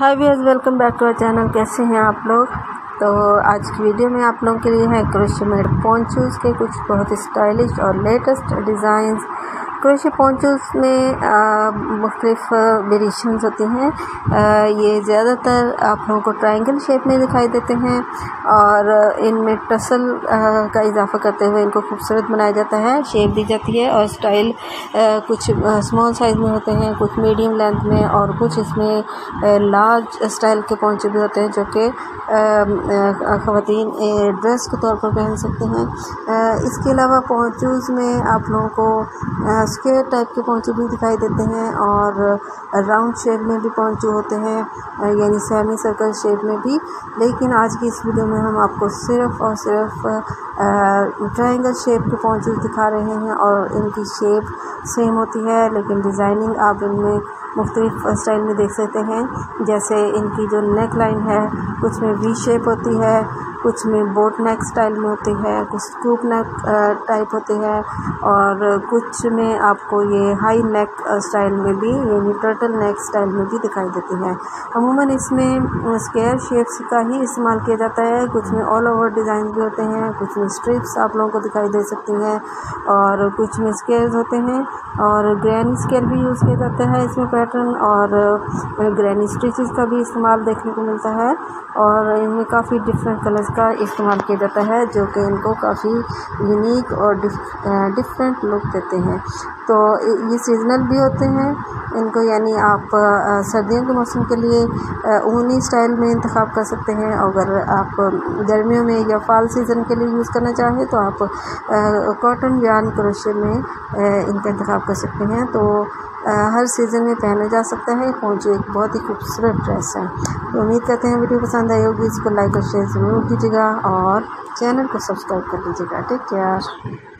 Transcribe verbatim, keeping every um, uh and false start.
Hi viewers, welcome back to our channel. कैसे हैं आप लोग? तो आज की वीडियो में आप लोगों के लिए है क्रोशे मेड पोंचूज़ के कुछ बहुत स्टाइलिश और लेटेस्ट डिज़ाइंस। क्रोशे पोंचूज़ में मुख्तलिफ वेरिएशंस होती हैं। ये ज़्यादातर आप लोगों को ट्रायंगल शेप में दिखाई देते हैं और इनमें टसल का इजाफा करते हुए इनको खूबसूरत बनाया जाता है, शेप दी जाती है और स्टाइल कुछ स्मॉल साइज़ में होते हैं, कुछ मीडियम लेंथ में और कुछ इसमें लार्ज स्टाइल के पोंचे भी होते हैं जो कि ख़वातीन ड्रेस के तौर पर पहन सकते हैं। इसके अलावा पोंचूज़ में आप लोगों को स्क्वायर टाइप के पोंचू भी दिखाई देते हैं और राउंड शेप में भी पोंचू होते हैं, यानी सेमी सर्कल शेप में भी। लेकिन आज की इस वीडियो में हम आपको सिर्फ और सिर्फ ट्रायंगल शेप के पोंचू दिखा रहे हैं और इनकी शेप सेम होती है लेकिन डिज़ाइनिंग आप इनमें मुख्तलिफ स्टाइल में देख सकते हैं। जैसे इनकी जो नेक लाइन है कुछ में वी शेप होती है, कुछ में बोट नेक स्टाइल में होती है, कुछ स्कूप नेक टाइप होती है और कुछ में आपको ये हाई नेक स्टाइल में भी यानी टर्टल नेक स्टाइल में भी दिखाई देती है। अमूमन इसमें स्क्वायर शेप्स का ही इस्तेमाल किया जाता है। कुछ में ऑल ओवर डिज़ाइन भी होते हैं, कुछ में स्ट्रिप्स आप लोगों को दिखाई दे सकती हैं और कुछ में स्केल्स होते हैं और ग्रैनी स्केल भी यूज़ किया जाता है इसमें पैटर्न और ग्रैनी स्टिचेस का भी इस्तेमाल देखने को मिलता है और इनमें काफ़ी डिफरेंट कलर्स का इस्तेमाल किया जाता है जो कि इनको काफ़ी यूनिक और डिफरेंट लुक देते हैं। तो ये सीजनल भी होते हैं इनको, यानी आप सर्दियों के मौसम के लिए ऊनी स्टाइल में इंतखाब कर सकते हैं। अगर आप गर्मियों में या फॉल सीज़न के लिए यूज़ करना चाहें तो आप कॉटन यार्न क्रोशे में इनका इंतखाब कर सकते हैं। तो आ, हर सीज़न में पहना जा सकता है। पोंचू एक बहुत ही खूबसूरत ड्रेस है। तो उम्मीद करते हैं वीडियो पसंद आई होगी। इसको लाइक और शेयर ज़रूर कीजिएगा और चैनल को सब्सक्राइब कर लीजिएगा। Take care.